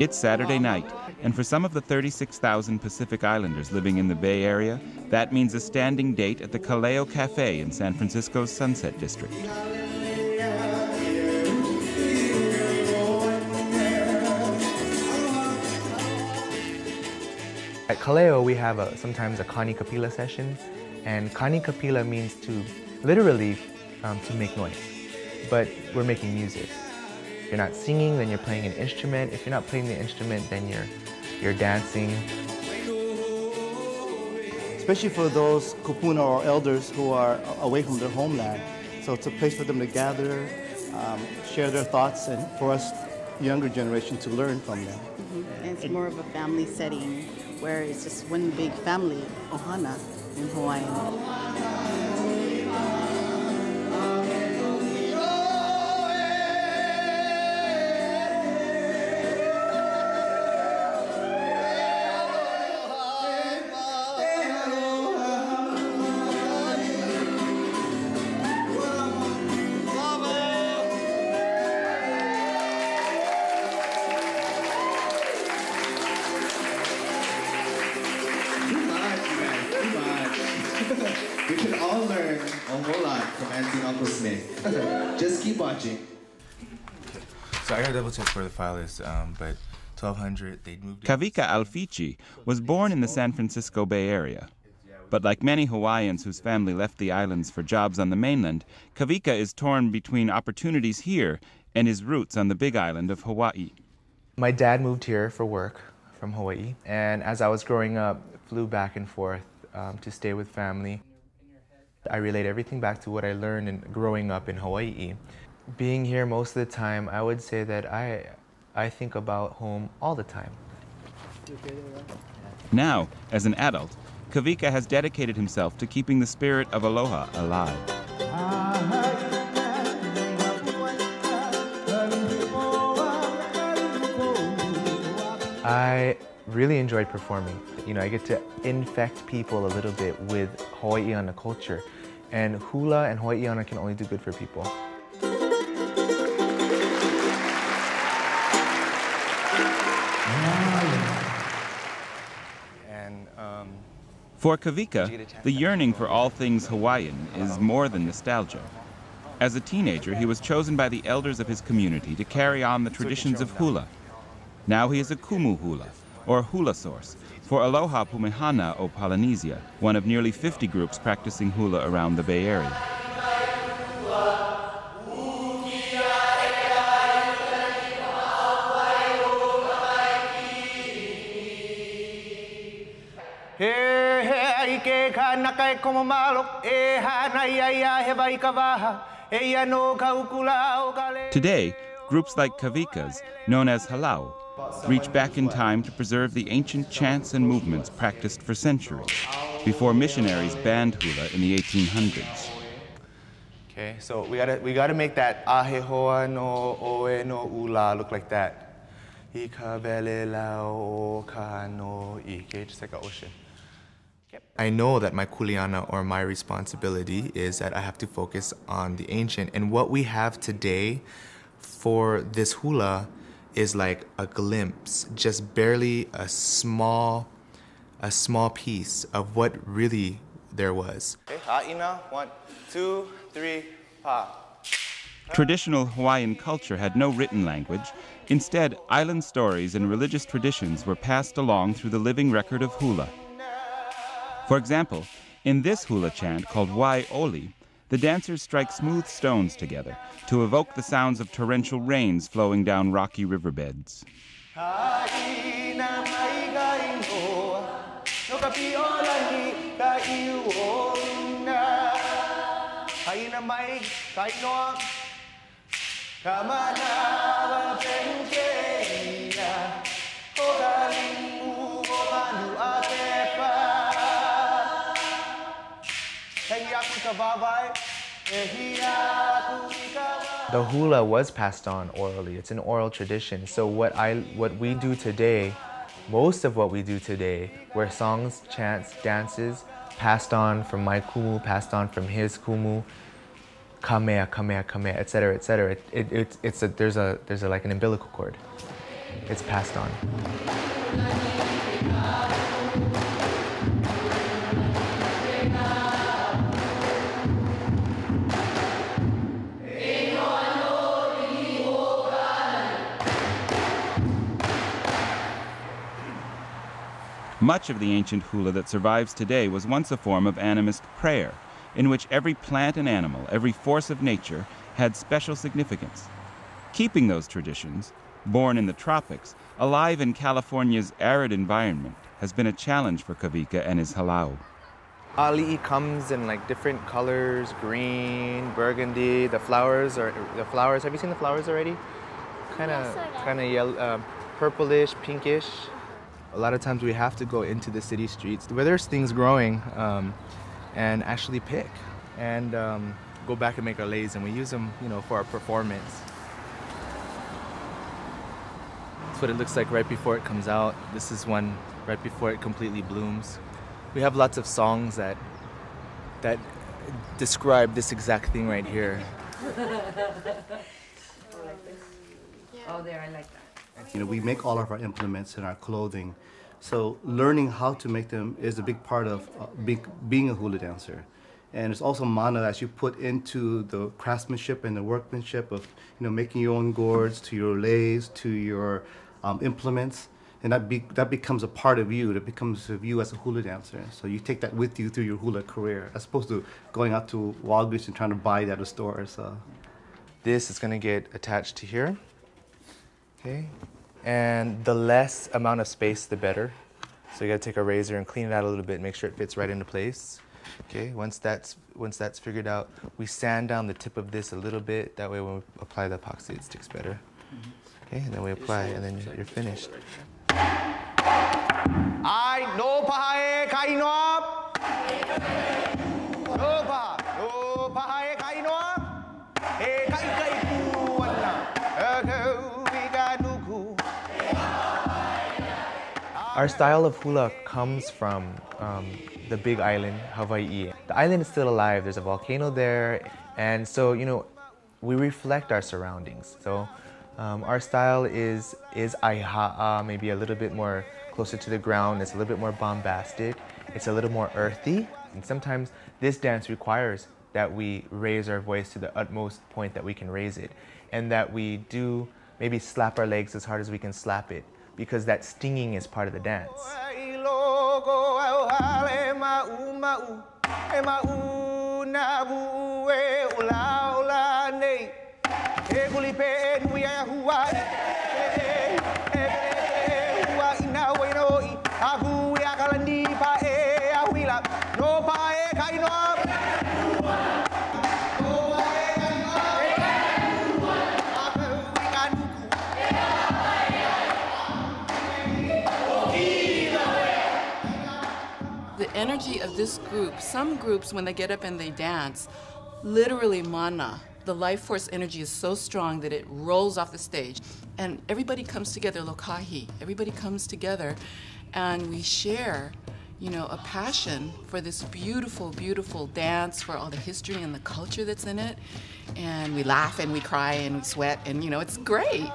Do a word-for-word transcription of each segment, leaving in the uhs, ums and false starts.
It's Saturday night, and for some of the thirty-six thousand Pacific Islanders living in the Bay Area, that means a standing date at the Kaleo Cafe in San Francisco's Sunset District. At Kaleo, we have a, sometimes a Kani Kapila session, and Kani Kapila means to literally um, to make noise, but we're making music. If you're not singing, then you're playing an instrument. If you're not playing the instrument, then you're, you're dancing. Especially for those kupuna or elders who are away from their homeland. So it's a place for them to gather, um, share their thoughts, and for us, younger generation, to learn from them. Mm-hmm. And it's more of a family setting, where it's just one big family, ohana, in Hawaiian. We can all learn a whole lot from Auntie and Uncle Smith. Okay. Just keep watching. So I gotta double check where the file is, um, but twelve hundred, they moved. Kavika Alfichi was born in the San Francisco Bay Area. But like many Hawaiians whose family left the islands for jobs on the mainland, Kavika is torn between opportunities here and his roots on the big island of Hawaii. My dad moved here for work from Hawaii, and as I was growing up, flew back and forth um, to stay with family. I relate everything back to what I learned in growing up in Hawaii. Being here most of the time, I would say that I, I think about home all the time. Now, as an adult, Kavika has dedicated himself to keeping the spirit of aloha alive. I really enjoyed performing. You know, I get to infect people a little bit with Hawaiiana culture. And hula and Hawaiiana can only do good for people. And, um, for Kavika, the yearning for all things Hawaiian is more than nostalgia. As a teenager, he was chosen by the elders of his community to carry on the traditions of hula. Now he is a kumu hula, or hula source, for Aloha Pumehana o Polynesia, one of nearly fifty groups practicing hula around the Bay Area. Today, groups like Kavika's, known as Halau, reach back in time to preserve the ancient chants and movements practiced for centuries, before missionaries banned hula in the eighteen hundreds. Okay, so we gotta, we gotta make that ahehoa no oe no ula look like that. Just like an ocean. I know that my kuleana, or my responsibility, is that I have to focus on the ancient, and what we have today for this hula is like a glimpse, just barely a small, a small piece of what really there was. Okay, ha'ina, one, two, three, pa. Traditional Hawaiian culture had no written language. Instead, island stories and religious traditions were passed along through the living record of hula. For example, in this hula chant called Wai Oli, the dancers strike smooth stones together to evoke the sounds of torrential rains flowing down rocky riverbeds. The hula was passed on orally. It's an oral tradition. So what I, what we do today, most of what we do today, were songs, chants, dances, passed on from my kumu, passed on from his kumu, kamea, kamea, kamea, et cetera, et cetera. It, it, it, it's a, there's a, there's a, like an umbilical cord. it's passed on. Much of the ancient hula that survives today was once a form of animist prayer, in which every plant and animal, every force of nature, had special significance. Keeping those traditions, born in the tropics, alive in California's arid environment, has been a challenge for Kavika and his halau. Ali'i comes in like different colors, green, burgundy, the flowers, are, the flowers, have you seen the flowers already? Kind of, kind of yellow, uh, purplish, pinkish. A lot of times we have to go into the city streets where there's things growing um, and actually pick and um, go back and make our leis, and we use them, you know, for our performance. That's what it looks like right before it comes out. This is one right before it completely blooms. We have lots of songs that that describe this exact thing right here. Or like this. Oh, there, I like that. You know, we make all of our implements and our clothing, so learning how to make them is a big part of uh, be being a hula dancer. And it's also mana that you put into the craftsmanship and the workmanship of, you know, making your own gourds, to your leis, to your um, implements, and that be that becomes a part of you. That becomes of you as a hula dancer. So you take that with you through your hula career, as opposed to going out to Walgreens and trying to buy it at a store. So this is going to get attached to here. Okay. And the less amount of space, the better. So you gotta take a razor and clean it out a little bit, make sure it fits right into place. Okay, once that's, once that's figured out, we sand down the tip of this a little bit. That way when we apply the epoxy, it sticks better. Okay, and then we apply, and then you're finished. I no pahae kainoa. No pa, no pahae kainoa. Hey, kai kai. Our style of hula comes from um, the big island, Hawaii. The island is still alive, there's a volcano there, and so, you know, we reflect our surroundings. So um, our style is, is aiha'a, maybe a little bit more closer to the ground, it's a little bit more bombastic, it's a little more earthy, and sometimes this dance requires that we raise our voice to the utmost point that we can raise it, and that we do maybe slap our legs as hard as we can slap it, because that stinging is part of the dance. Energy of this group, some groups when they get up and they dance, literally mana, the life force energy is so strong that it rolls off the stage. And everybody comes together, lokahi, everybody comes together and we share, you know, a passion for this beautiful, beautiful dance, for all the history and the culture that's in it. And we laugh and we cry and we sweat and, you know, it's great.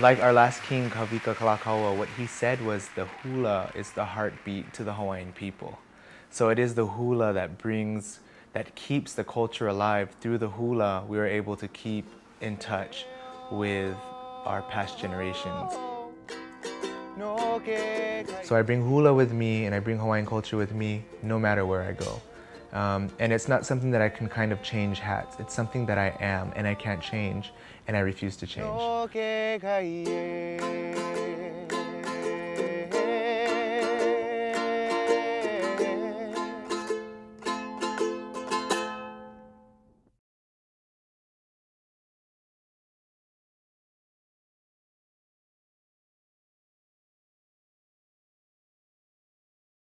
Like our last king, Kavika Kalakaua, what he said was the hula is the heartbeat to the Hawaiian people. So it is the hula that brings, that keeps the culture alive. Through the hula, we were able to keep in touch with our past generations. So I bring hula with me and I bring Hawaiian culture with me no matter where I go. Um, and it's not something that I can kind of change hats. It's something that I am and I can't change and I refuse to change.